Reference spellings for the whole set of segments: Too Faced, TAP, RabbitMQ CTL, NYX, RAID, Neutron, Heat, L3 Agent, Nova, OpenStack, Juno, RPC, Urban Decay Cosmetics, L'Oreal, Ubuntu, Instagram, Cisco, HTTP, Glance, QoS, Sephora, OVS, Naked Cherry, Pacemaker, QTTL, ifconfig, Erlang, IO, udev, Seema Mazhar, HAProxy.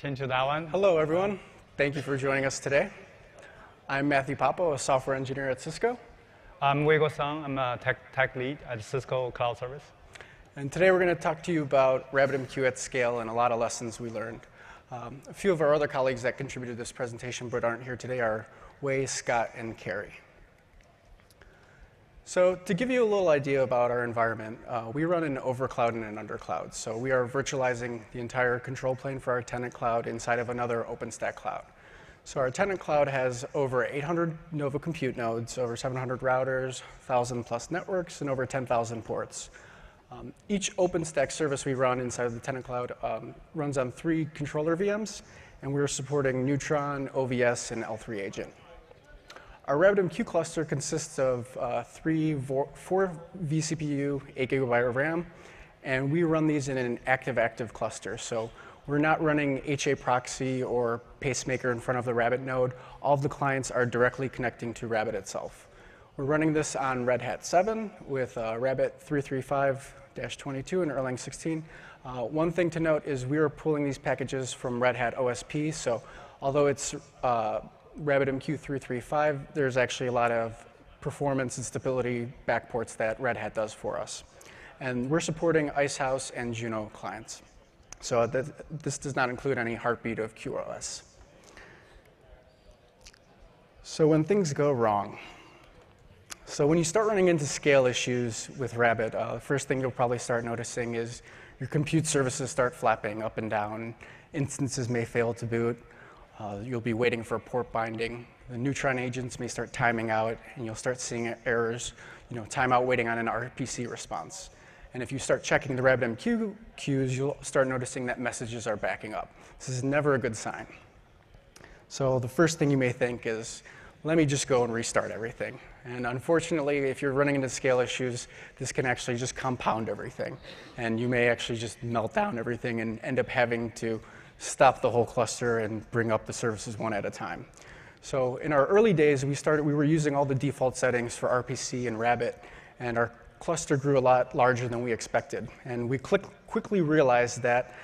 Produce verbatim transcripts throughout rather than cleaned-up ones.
Chin to that one. Hello, everyone. Thank you for joining us today. I'm Matthew Popow, a software engineer at Cisco. I'm Weiguo Sun. I'm a tech, tech lead at Cisco Cloud Service. And today we're going to talk to you about RabbitMQ at scale and a lot of lessons we learned. Um, a few of our other colleagues that contributed to this presentation but aren't here today are Wei, Scott, and Carrie. So to give you a little idea about our environment, uh, we run an overcloud and an undercloud. So we are virtualizing the entire control plane for our tenant cloud inside of another OpenStack cloud. So our tenant cloud has over eight hundred Nova compute nodes, over seven hundred routers, one thousand plus networks, and over ten thousand ports. Um, each OpenStack service we run inside of the tenant cloud um, runs on three controller V Ms, and we're supporting Neutron, O V S, and L three Agent. Our RabbitMQ cluster consists of uh, three, four vCPU, eight gigabyte of RAM, and we run these in an active-active cluster. So we're not running HAProxy or Pacemaker in front of the Rabbit node. All of the clients are directly connecting to Rabbit itself. We're running this on Red Hat seven with uh, Rabbit three three five dash twenty-two and Erlang sixteen. Uh, one thing to note is we are pulling these packages from Red Hat O S P. So although it's uh, RabbitMQ three three five, there's actually a lot of performance and stability backports that Red Hat does for us. And we're supporting Icehouse and Juno clients. So th this does not include any heartbeat of QoS. So when things go wrong, so when you start running into scale issues with Rabbit, uh, the first thing you'll probably start noticing is your compute services start flapping up and down. Instances may fail to boot. Uh, you'll be waiting for port binding. The Neutron agents may start timing out, and you'll start seeing errors, you know, timeout waiting on an R P C response. And if you start checking the RabbitMQ queues, you'll start noticing that messages are backing up. This is never a good sign. So the first thing you may think is, let me just go and restart everything. And unfortunately, if you're running into scale issues, this can actually just compound everything. And you may actually just melt down everything and end up having to stop the whole cluster and bring up the services one at a time. So in our early days, we started, we were using all the default settings for R P C and Rabbit, and our cluster grew a lot larger than we expected. And we click, quickly realized that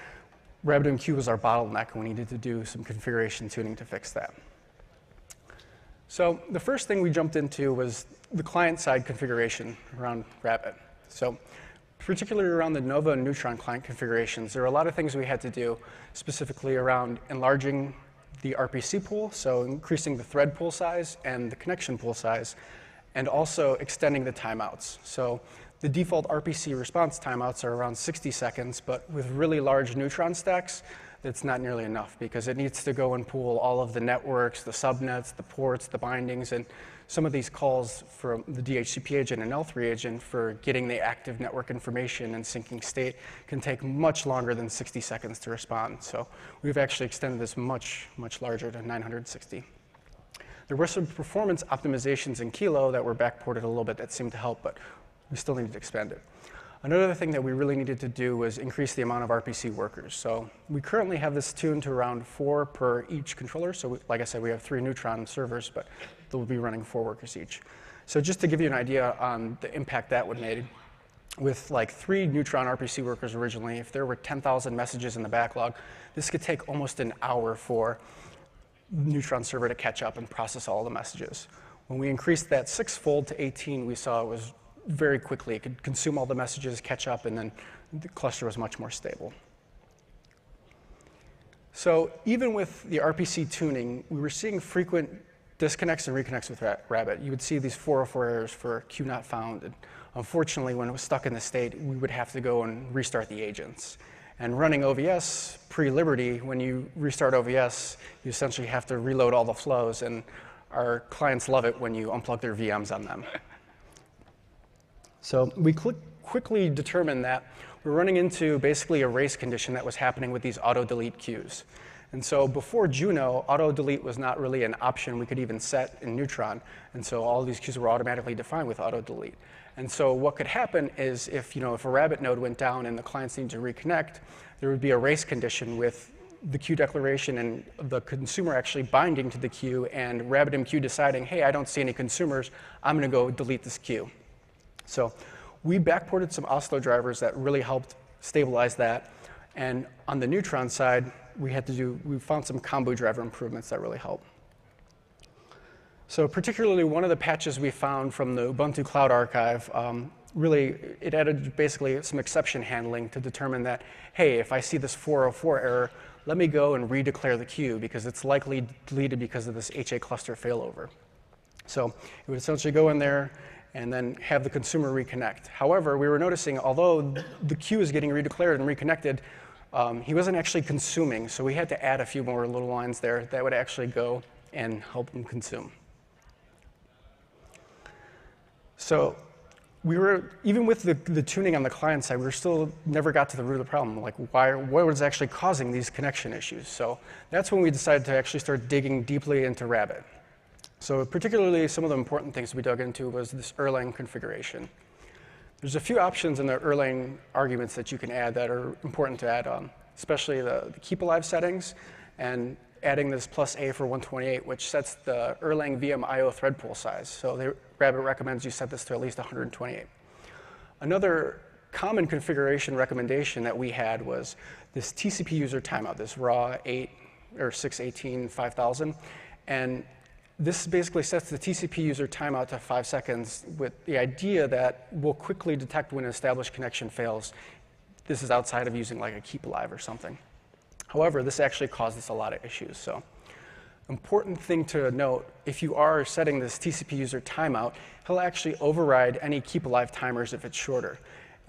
RabbitMQ was our bottleneck, and we needed to do some configuration tuning to fix that. So the first thing we jumped into was the client-side configuration around Rabbit. So particularly around the Nova and Neutron client configurations, there are a lot of things we had to do specifically around enlarging the R P C pool, so increasing the thread pool size and the connection pool size, and also extending the timeouts. So the default R P C response timeouts are around sixty seconds, but with really large Neutron stacks, that's not nearly enough because it needs to go and pool all of the networks, the subnets, the ports, the bindings, and some of these calls from the D H C P agent and L three agent for getting the active network information and syncing state can take much longer than sixty seconds to respond. So we've actually extended this much, much larger to nine hundred sixty. There were some performance optimizations in Kilo that were backported a little bit that seemed to help, but we still needed to expand it. Another thing that we really needed to do was increase the amount of R P C workers. So we currently have this tuned to around four per each controller. So we, like I said, we have three Neutron servers, but they'll be running four workers each. So just to give you an idea on the impact that would make, with like three Neutron R P C workers originally, if there were ten thousand messages in the backlog, this could take almost an hour for Neutron server to catch up and process all the messages. When we increased that sixfold to eighteen, we saw it was very quickly. It could consume all the messages, catch up, and then the cluster was much more stable. So even with the R P C tuning, we were seeing frequent disconnects and reconnects with Rabbit. You would see these four oh four errors for Q not found. And unfortunately, when it was stuck in the state, we would have to go and restart the agents. And running O V S pre-Liberty, when you restart O V S, you essentially have to reload all the flows. And our clients love it when you unplug their V Ms on them. So we quickly determined that we're running into basically a race condition that was happening with these auto-delete queues. And so before Juno, auto-delete was not really an option we could even set in Neutron. And so all these queues were automatically defined with auto-delete. And so what could happen is if, you know, if a Rabbit node went down and the clients needed to reconnect, there would be a race condition with the queue declaration and the consumer actually binding to the queue and RabbitMQ deciding, hey, I don't see any consumers. I'm going to go delete this queue. So we backported some Oslo drivers that really helped stabilize that. And on the Neutron side, we had to do, we found some Kombu driver improvements that really help. So particularly one of the patches we found from the Ubuntu Cloud Archive, um, really it added basically some exception handling to determine that, hey, if I see this four oh four error, let me go and redeclare the queue because it's likely deleted because of this H A cluster failover. So it would essentially go in there and then have the consumer reconnect. However, we were noticing, although the queue is getting redeclared and reconnected, um, he wasn't actually consuming. So we had to add a few more little lines there that would actually go and help him consume. So we were, even with the, the tuning on the client side, we were still never got to the root of the problem. Like, why, what was actually causing these connection issues? So that's when we decided to actually start digging deeply into Rabbit. So particularly some of the important things we dug into was this Erlang configuration. There's a few options in the Erlang arguments that you can add that are important to add on, especially the, the keep alive settings and adding this plus A for one twenty-eight, which sets the Erlang V M I O thread pool size. So they, Rabbit recommends you set this to at least one hundred twenty-eight. Another common configuration recommendation that we had was this T C P user timeout, this raw eight or six eighteen five thousand. And this basically sets the T C P user timeout to five seconds with the idea that we'll quickly detect when an established connection fails. This is outside of using like a keep alive or something. However, this actually causes a lot of issues. So, important thing to note, if you are setting this T C P user timeout, he'll actually override any keep alive timers if it's shorter.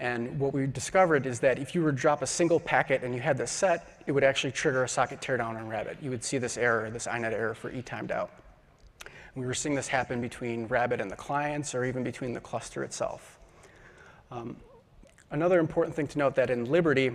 And what we discovered is that if you were to drop a single packet and you had this set, it would actually trigger a socket teardown on Rabbit. You would see this error, this I net error for E timed out. We were seeing this happen between Rabbit and the clients or even between the cluster itself. Um, another important thing to note that in Liberty,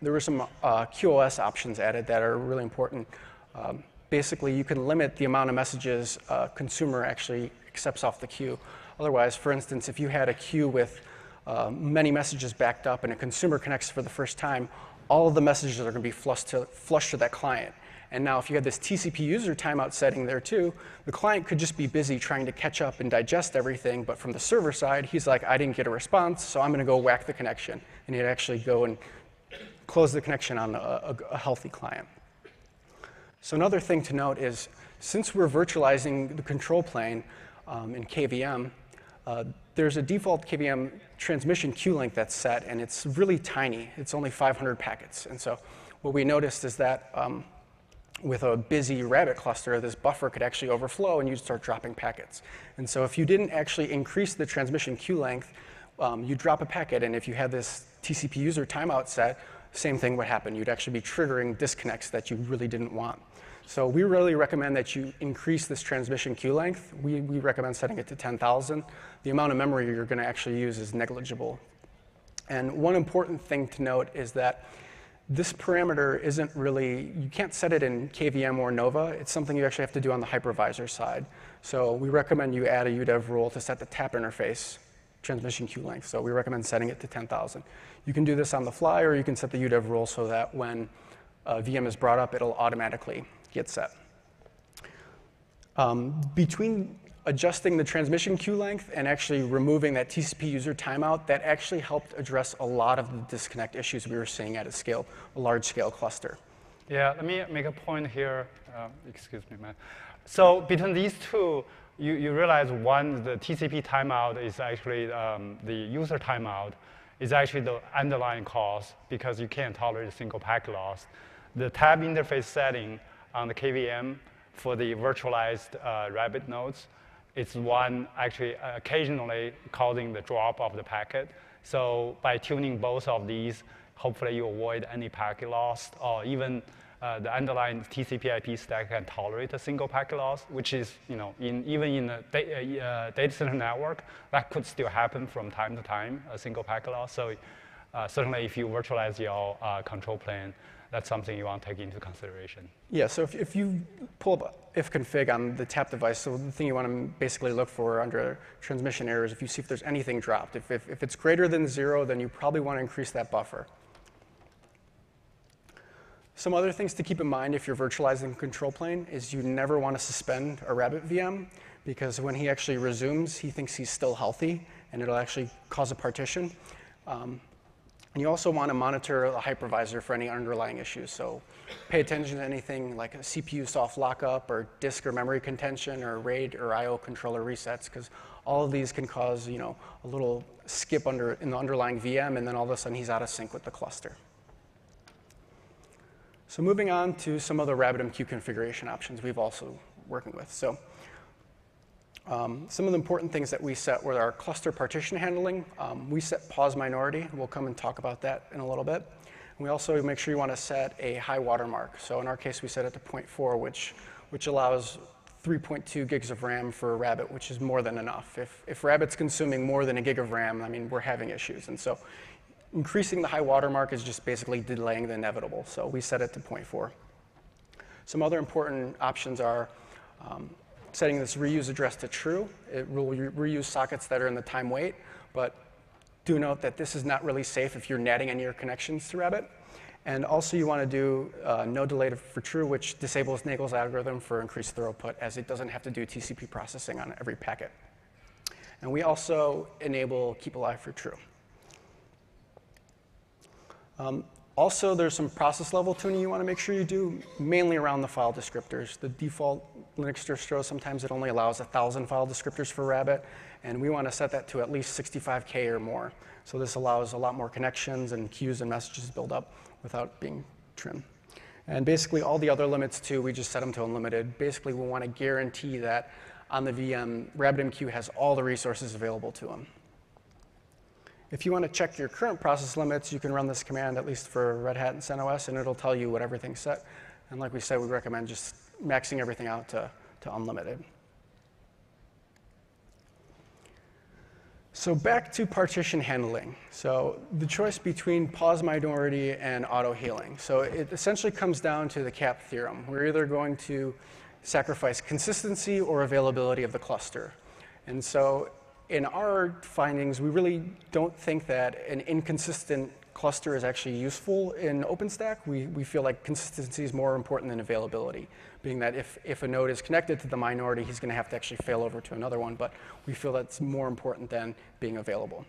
there were some uh, Q O S options added that are really important. Um, basically, you can limit the amount of messages a consumer actually accepts off the queue. Otherwise, for instance, if you had a queue with uh, many messages backed up and a consumer connects for the first time, all of the messages are going to be flushed to, flushed to that client. And now if you had this T C P user timeout setting there too, the client could just be busy trying to catch up and digest everything, but from the server side, he's like, I didn't get a response, so I'm gonna go whack the connection. And he'd actually go and close the connection on a, a, a healthy client. So another thing to note is, since we're virtualizing the control plane um, in K V M, uh, there's a default K V M transmission queue length that's set, and it's really tiny. It's only five hundred packets. And so what we noticed is that um, with a busy Rabbit cluster, this buffer could actually overflow and you'd start dropping packets. And so if you didn't actually increase the transmission queue length, um, you'd drop a packet. And if you had this T C P user timeout set, same thing would happen. You'd actually be triggering disconnects that you really didn't want. So we really recommend that you increase this transmission queue length. We, we recommend setting it to ten thousand. The amount of memory you're going to actually use is negligible. And one important thing to note is that this parameter isn't really, you can't set it in K V M or Nova. It's something you actually have to do on the hypervisor side. So we recommend you add a U D E V rule to set the TAP interface transmission queue length. So we recommend setting it to ten thousand. You can do this on the fly, or you can set the U D E V rule so that when a V M is brought up, it'll automatically get set. Um, between adjusting the transmission queue length and actually removing that T C P user timeout, that actually helped address a lot of the disconnect issues we were seeing at a scale, a large scale cluster. Yeah, let me make a point here. Um, excuse me, man. So between these two, you, you realize one, the T C P timeout is actually um, the user timeout is actually the underlying cause because you can't tolerate a single packet loss. The tab interface setting on the K V M for the virtualized uh, Rabbit nodes, it's one actually occasionally causing the drop of the packet. So by tuning both of these, hopefully you avoid any packet loss, or even uh, the underlying T C P I P stack can tolerate a single packet loss, which is, you know, in, even in a da uh, data center network, that could still happen from time to time, a single packet loss. So uh, certainly if you virtualize your uh, control plane, that's something you want to take into consideration. Yeah, so if, if you pull up ifconfig on the TAP device, so the thing you want to basically look for under transmission errors, if you see if there's anything dropped. If, if, if it's greater than zero, then you probably want to increase that buffer. Some other things to keep in mind if you're virtualizing control plane is you never want to suspend a Rabbit V M, because when he actually resumes, he thinks he's still healthy, and it'll actually cause a partition. Um, And you also want to monitor the hypervisor for any underlying issues. So pay attention to anything like a C P U soft lockup or disk or memory contention or RAID or I O controller resets, because all of these can cause, you know, a little skip under in the underlying V M, and then all of a sudden he's out of sync with the cluster. So moving on to some of the RabbitMQ configuration options we've also working with. So um, some of the important things that we set were our cluster partition handling. Um, we set pause minority. We'll come and talk about that in a little bit. And we also make sure you want to set a high watermark. So in our case, we set it to zero point four, which, which allows three point two gigs of RAM for a Rabbit, which is more than enough. If, if Rabbit's consuming more than a gig of RAM, I mean, we're having issues. And so increasing the high watermark is just basically delaying the inevitable. So we set it to zero point four. Some other important options are um, setting this reuse address to true. It will re reuse sockets that are in the time wait. But do note that this is not really safe if you're netting any of your connections to Rabbit. And also, you want to do uh, no delay for true, which disables Nagel's algorithm for increased throughput, as it doesn't have to do T C P processing on every packet. And we also enable keep alive for true. Um, also, there's some process level tuning you want to make sure you do, mainly around the file descriptors. The default Linux distro, sometimes it only allows one thousand file descriptors for Rabbit, and we want to set that to at least sixty-five K or more. So this allows a lot more connections and queues and messages build up without being trimmed. And basically, all the other limits, too, we just set them to unlimited. Basically, we want to guarantee that on the V M, RabbitMQ has all the resources available to them. If you want to check your current process limits, you can run this command, at least for Red Hat and CentOS, and it'll tell you what everything's set. And like we said, we recommend just maxing everything out to, to unlimited. So back to partition handling. So the choice between pause minority and auto-healing. So it essentially comes down to the CAP theorem. We're either going to sacrifice consistency or availability of the cluster. And so in our findings, we really don't think that an inconsistent cluster is actually useful in OpenStack. We, we feel like consistency is more important than availability, being that if, if a node is connected to the minority, he's going to have to actually fail over to another one. But we feel that's more important than being available.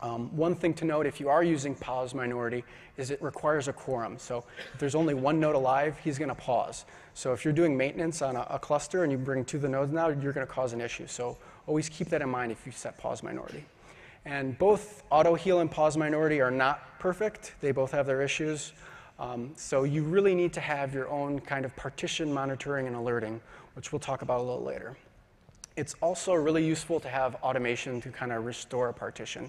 Um, one thing to note, if you are using pause minority, is it requires a quorum. So if there's only one node alive, he's going to pause. So if you're doing maintenance on a, a cluster and you bring two of the nodes now, you're going to cause an issue. So always keep that in mind if you set pause minority. And both auto-heal and pause minority are not perfect. They both have their issues. Um, so you really need to have your own kind of partition monitoring and alerting, which we'll talk about a little later. It's also really useful to have automation to kind of restore a partition.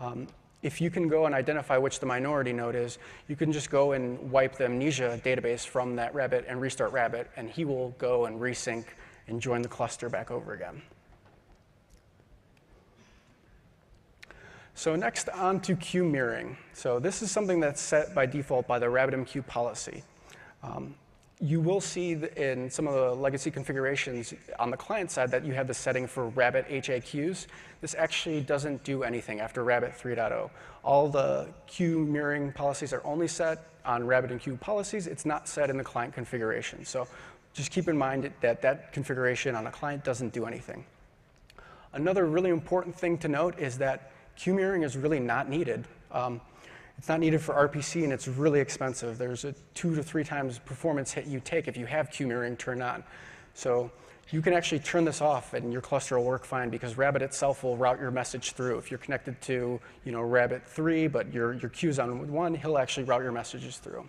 Um, if you can go and identify which the minority node is, you can just go and wipe the amnesia database from that Rabbit and restart Rabbit, and he will go and resync and join the cluster back over again. So next, on to queue mirroring. So this is something that's set by default by the RabbitMQ policy. Um, you will see in some of the legacy configurations on the client side that you have the setting for Rabbit H A queues. This actually doesn't do anything after Rabbit three point oh. All the queue mirroring policies are only set on RabbitMQ policies. It's not set in the client configuration. So just keep in mind that that configuration on the client doesn't do anything. Another really important thing to note is that queue mirroring is really not needed. Um, it's not needed for R P C, and it's really expensive. There's a two to three times performance hit you take if you have queue mirroring turned on. So you can actually turn this off, and your cluster will work fine, because Rabbit itself will route your message through. If you're connected to, you know, Rabbit three, but your, your queue's on one, he'll actually route your messages through.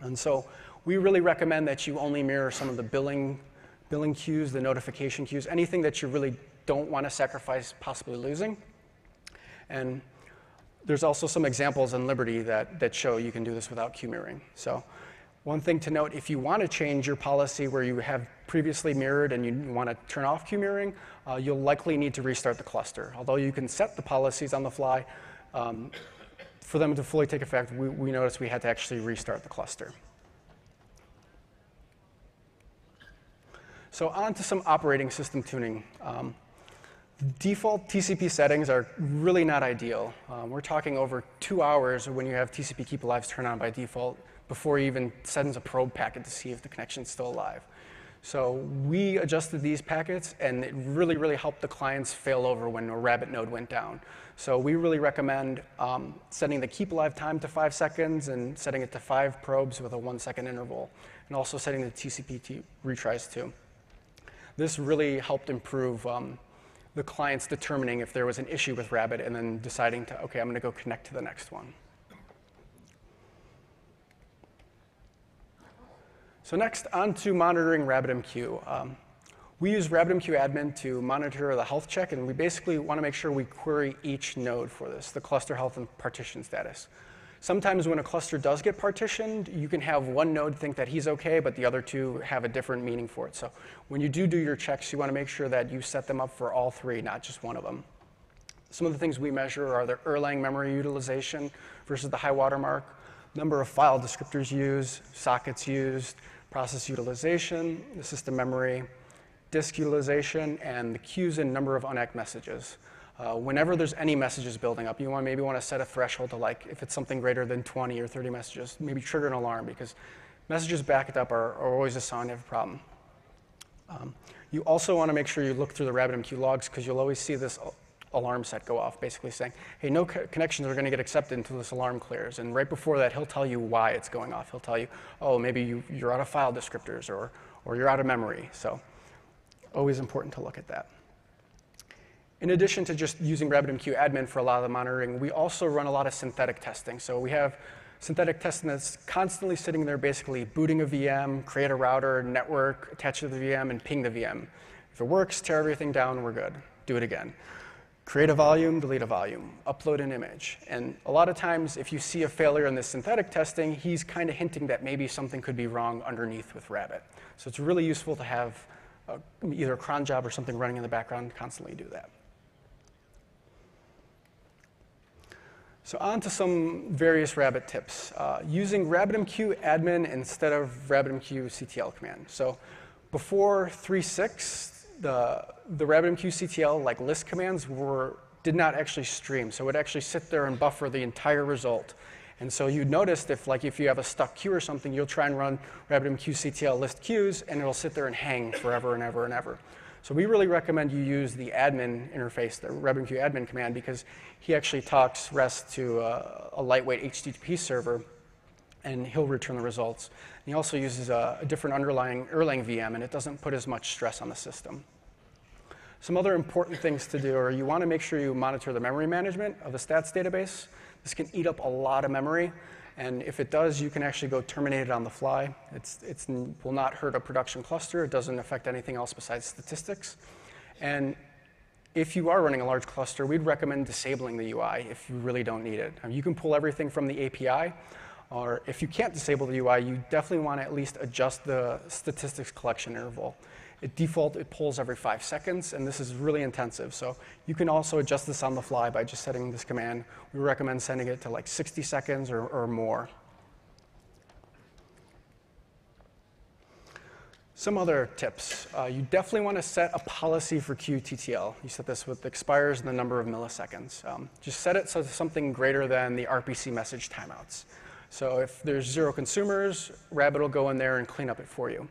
And so we really recommend that you only mirror some of the billing, billing queues, the notification queues, anything that you really don't want to sacrifice possibly losing. And there's also some examples in Liberty that, that show you can do this without queue mirroring. So one thing to note, if you want to change your policy where you have previously mirrored and you want to turn off queue mirroring, uh, you'll likely need to restart the cluster. Although you can set the policies on the fly, um, for them to fully take effect, we, we noticed we had to actually restart the cluster. So on to some operating system tuning. Um, Default T C P settings are really not ideal. Um, we're talking over two hours when you have T C P keep alives turned on by default before you even sends a probe packet to see if the connection's still alive. So we adjusted these packets, and it really, really helped the clients fail over when a Rabbit node went down. So we really recommend um, setting the keep alive time to five seconds and setting it to five probes with a one second interval, and also setting the T C P retries to. This really helped improve um, the clients determining if there was an issue with Rabbit and then deciding to, okay, I'm gonna go connect to the next one. So next, on to monitoring RabbitMQ. Um, we use RabbitMQ admin to monitor the health check, and we basically want to make sure we query each node for this, the cluster health and partition status. Sometimes when a cluster does get partitioned, you can have one node think that he's okay, but the other two have a different meaning for it. So when you do do your checks, you want to make sure that you set them up for all three, not just one of them. Some of the things we measure are the Erlang memory utilization versus the high water mark, number of file descriptors used, sockets used, process utilization, the system memory, disk utilization, and the queues and number of unacked messages. Uh, whenever there's any messages building up, you want, maybe want to set a threshold to, like, if it's something greater than twenty or thirty messages, maybe trigger an alarm, because messages backed up are, are always a sign of a problem. Um, you also want to make sure you look through the RabbitMQ logs, because you'll always see this alarm set go off, basically saying, hey, no co connections are going to get accepted until this alarm clears. And right before that, he'll tell you why it's going off. He'll tell you, oh, maybe you, you're out of file descriptors, or, or you're out of memory. So always important to look at that. In addition to just using RabbitMQ admin for a lot of the monitoring, we also run a lot of synthetic testing. So we have synthetic testing that's constantly sitting there, basically booting a V M, create a router, network, attach to the V M, and ping the V M. If it works, tear everything down, we're good. Do it again. Create a volume, delete a volume, upload an image. And a lot of times, if you see a failure in this synthetic testing, he's kind of hinting that maybe something could be wrong underneath with Rabbit. So it's really useful to have uh, either a cron job or something running in the background to constantly do that. So on to some various Rabbit tips. Uh, using RabbitMQ admin instead of RabbitMQ C T L command. So before three point six, The, the RabbitMQ C T L, like list commands, were, did not actually stream. So it would actually sit there and buffer the entire result. And so you'd notice if, like, if you have a stuck queue or something, you'll try and run RabbitMQ C T L list queues, and it'll sit there and hang forever and ever and ever. So we really recommend you use the admin interface, the RabbitMQ admin command, because he actually talks REST to a, a lightweight H T T P server, and he'll return the results. And he also uses a, a different underlying Erlang V M, and it doesn't put as much stress on the system. Some other important things to do are you want to make sure you monitor the memory management of the stats database. This can eat up a lot of memory, and if it does, you can actually go terminate it on the fly. It's, it's will not hurt a production cluster. It doesn't affect anything else besides statistics. And if you are running a large cluster, we'd recommend disabling the U I if you really don't need it. I mean, you can pull everything from the A P I. Or if you can't disable the U I, you definitely want to at least adjust the statistics collection interval. It default, it pulls every five seconds, and this is really intensive. So you can also adjust this on the fly by just setting this command. We recommend sending it to like sixty seconds or, or more. Some other tips. Uh, you definitely want to set a policy for Q T T L. You set this with expires and the number of milliseconds. Um, just set it so it's something greater than the R P C message timeouts. So if there's zero consumers, Rabbit will go in there and clean up it for you.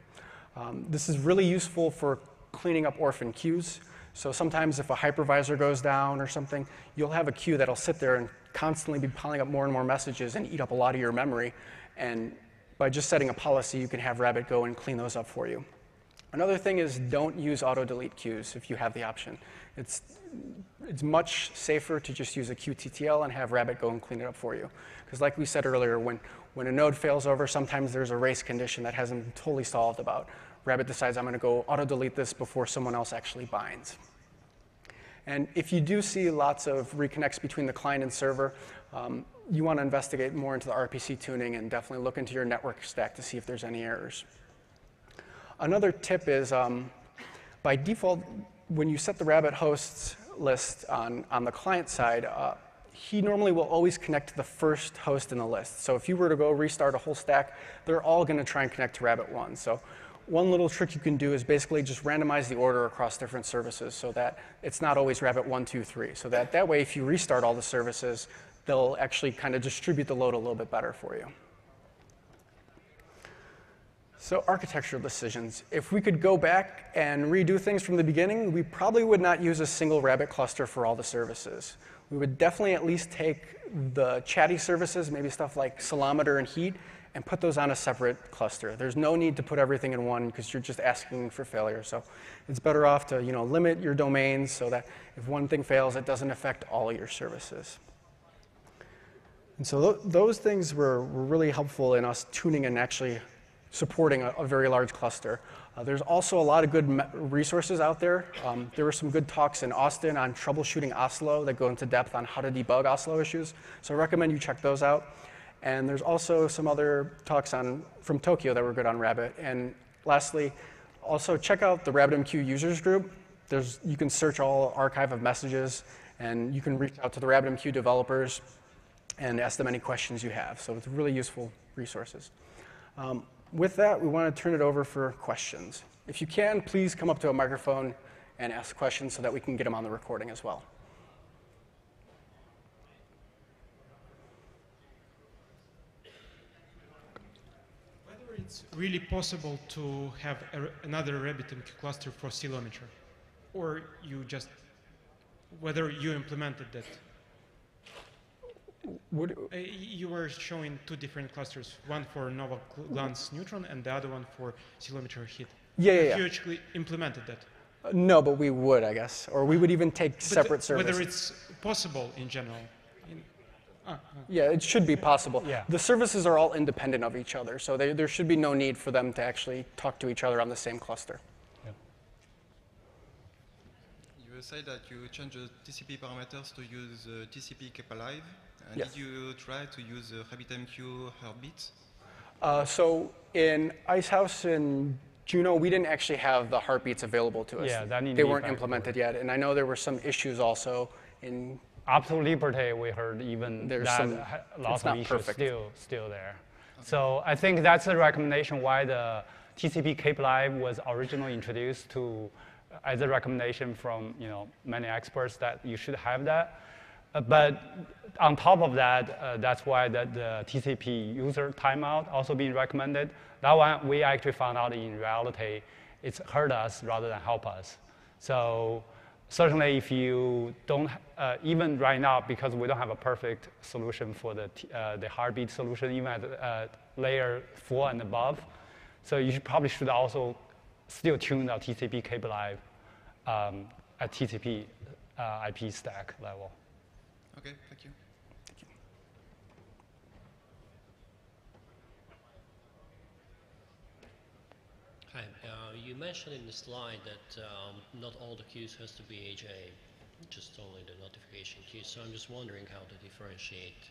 Um, this is really useful for cleaning up orphan queues. So sometimes if a hypervisor goes down or something, you'll have a queue that'll sit there and constantly be piling up more and more messages and eat up a lot of your memory. And by just setting a policy, you can have Rabbit go and clean those up for you. Another thing is don't use auto-delete queues if you have the option. It's, it's much safer to just use a Q T T L and have Rabbit go and clean it up for you. Because like we said earlier, when, when a node fails over, sometimes there's a race condition that hasn't been totally solved about. Rabbit decides, I'm going to go auto-delete this before someone else actually binds. And if you do see lots of reconnects between the client and server, um, you want to investigate more into the R P C tuning and definitely look into your network stack to see if there's any errors. Another tip is, um, by default, when you set the Rabbit hosts list on, on the client side, uh, he normally will always connect to the first host in the list. So if you were to go restart a whole stack, they're all going to try and connect to Rabbit one. So one little trick you can do is basically just randomize the order across different services so that it's not always Rabbit one, two, three. So that, that way, if you restart all the services, they'll actually kind of distribute the load a little bit better for you. So architectural decisions. If we could go back and redo things from the beginning, we probably would not use a single Rabbit cluster for all the services. We would definitely at least take the chatty services, maybe stuff like Ceilometer and Heat, and put those on a separate cluster. There's no need to put everything in one because you're just asking for failure. So it's better off to you know, limit your domains so that if one thing fails, it doesn't affect all of your services. And so th those things were, were really helpful in us tuning and actually supporting a, a very large cluster. Uh, there's also a lot of good resources out there. Um, there were some good talks in Austin on troubleshooting Oslo that go into depth on how to debug Oslo issues. So I recommend you check those out. And there's also some other talks on, from Tokyo that were good on Rabbit. And lastly, also check out the RabbitMQ users group. There's, you can search all archive of messages, and you can reach out to the RabbitMQ developers and ask them any questions you have. So it's really useful resources. Um, With that, we want to turn it over for questions. If you can, please come up to a microphone and ask questions so that we can get them on the recording as well. Whether it's really possible to have a, another RabbitMQ cluster for Ceilometer, or you just, whether you implemented that. Would, uh, you were showing two different clusters, one for Nova Glance Neutron and the other one for Ceilometer Heat. Yeah, yeah, yeah. You actually implemented that? Uh, no, but we would, I guess. Or we would even take but separate services. Whether it's possible in general. In, uh, uh. Yeah, it should be possible. Yeah. The services are all independent of each other, so they, there should be no need for them to actually talk to each other on the same cluster. Yeah. You said that you changed the T C P parameters to use uh, T C P kept alive. And yes. Did you try to use uh, RabbitMQ heartbeat? Uh, so in Icehouse and Juno, we didn't actually have the heartbeats available to us. Yeah, that they weren't implemented yet. And I know there were some issues also in. Up to Liberty, we heard even there's that some, lots of issues perfect. still still there. Okay. So I think that's the recommendation why the T C P keep alive was originally introduced to as a recommendation from you know many experts that you should have that. But on top of that, uh, that's why the, the T C P user timeout also being recommended. That one we actually found out in reality, it's hurt us rather than help us. So certainly if you don't, uh, even right now, because we don't have a perfect solution for the, uh, the heartbeat solution, even at uh, layer four and above. So you should probably should also still tune our T C P cable live um, at T C P uh, I P stack level. Okay, thank you. Thank you. Hi, uh, you mentioned in the slide that um, not all the queues has to be H A, just only the notification queues. So I'm just wondering how to differentiate.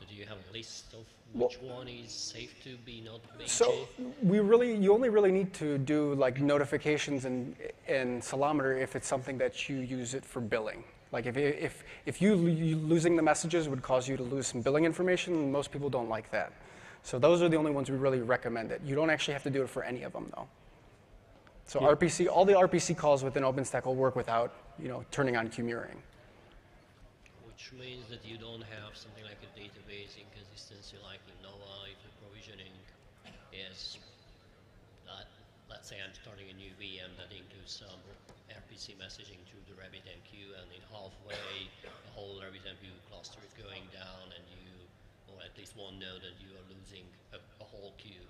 So do you have a list of which well, one is safe to be not H A? So we really, you only really need to do like notifications and and Ceilometer if it's something that you use it for billing. Like if, if, if you losing the messages would cause you to lose some billing information, most people don't like that. So those are the only ones we really recommend it. You don't actually have to do it for any of them though. So yeah. R P C, all the R P C calls within OpenStack will work without you know, turning on queue mirroring. Which means that you don't have something like a database inconsistency like in Nova, if the provisioning is that, let's say I'm starting a new V M that includes some um, R P C messaging through the RabbitMQ, and in halfway, the whole RabbitMQ cluster is going down, and you, or at least one node, and you are losing a, a whole queue.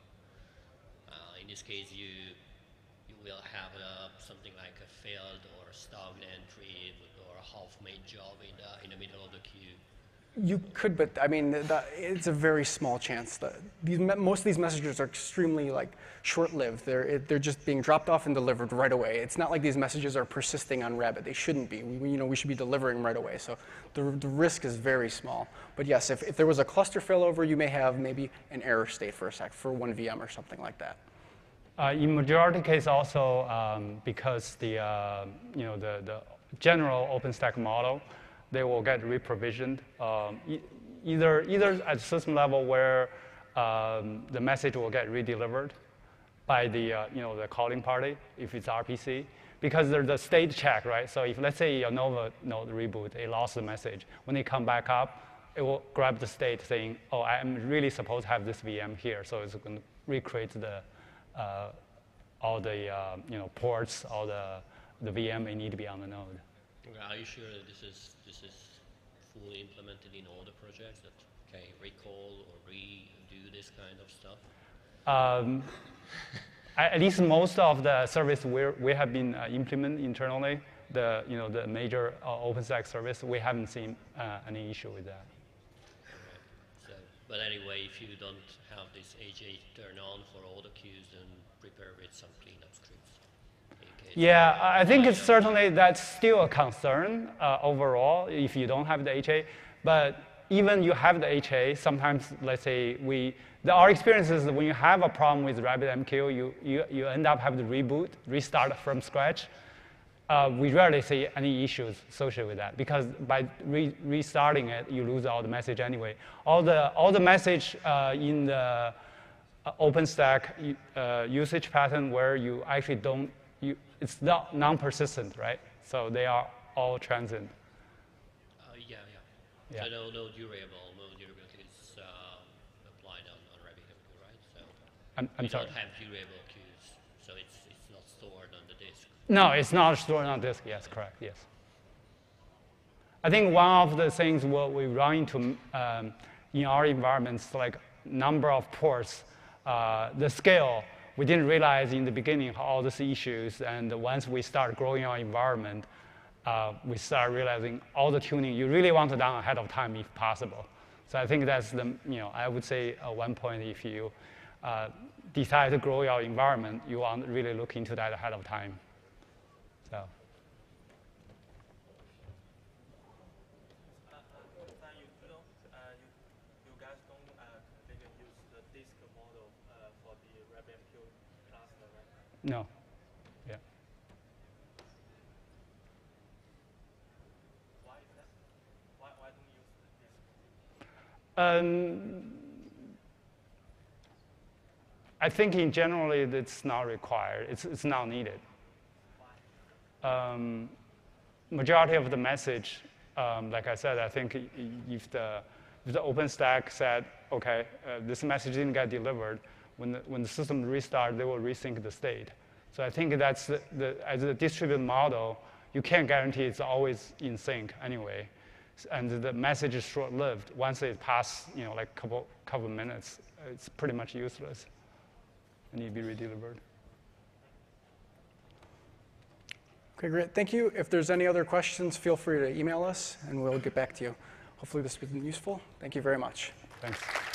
Uh, in this case, you you will have a, something like a failed or stagnant entry or a half-made job in the in the middle of the queue. You could, but I mean, the, it's a very small chance. That these, most of these messages are extremely like short-lived. They're it, they're just being dropped off and delivered right away. It's not like these messages are persisting on Rabbit. They shouldn't be. We, you know, we should be delivering right away. So the, the risk is very small. But yes, if, if there was a cluster failover, you may have maybe an error state for a sec for one V M or something like that. Uh, in majority case, also um, because the uh, you know the the general OpenStack model. They will get reprovisioned, um, e either either at system level where um, the message will get redelivered by the uh, you know the calling party if it's R P C, because there's a state check, right? So if let's say your Nova node reboot, it lost the message. When it come back up, it will grab the state saying, "Oh, I am really supposed to have this V M here," so it's going to recreate the uh, all the uh, you know ports, all the the V M may need to be on the node. Are you sure that this is this is fully implemented in all the projects that can recall or redo this kind of stuff? Um, at least most of the service where we have been uh, implemented internally, the you know the major uh, OpenStack service, we haven't seen uh, any issue with that. But anyway, if you don't have this A J turn on for all the queues, then prepare with some cleanup scripts. Yeah, I think it's certainly that's still a concern uh, overall if you don't have the H A. But even you have the H A, sometimes, let's say, we, the, our experience is that when you have a problem with RabbitMQ, you, you, you end up having to reboot, restart from scratch. Uh, we rarely see any issues associated with that because by re restarting it, you lose all the message anyway. All the all the message uh, in the uh, OpenStack uh, usage pattern where you actually don't you it's not non-persistent, right? So they are all transient. Uh, yeah, yeah, yeah. So no, no durable, no durability is uh, applied on, on RabbitMQ, right? So I'm, I'm sorry. You don't have durable queues, so it's it's not stored on the disk. No, it's not stored on disk. Yes, correct. Yes. I think one of the things what we run into um, in our environments, like number of ports, uh, the scale, we didn't realize in the beginning all these issues. And once we start growing our environment, uh, we start realizing all the tuning you really want to do ahead of time if possible. So I think that's the you know I would say uh, one point if you uh, decide to grow your environment, you want to really look into that ahead of time. So. Uh, uh, you, don't, uh, you, you guys don't uh, configure use the disk model uh, for the RabbitMQ cluster, right? No. Yeah. Why, why, why don't you use the disk? Um, I think in generally it's not required. It's, it's not needed. Um, majority of the message, um, like I said, I think if the, if the OpenStack said, okay, uh, this message didn't get delivered, when the, when the system restarts, they will resync the state. So I think that's the, the, as a distributed model, you can't guarantee it's always in sync anyway. And the message is short-lived. Once it passes, you know, like a couple, couple minutes, it's pretty much useless and need to be redelivered. Okay, great. Thank you. If there's any other questions, feel free to email us, and we'll get back to you. Hopefully this has been useful. Thank you very much. Thanks.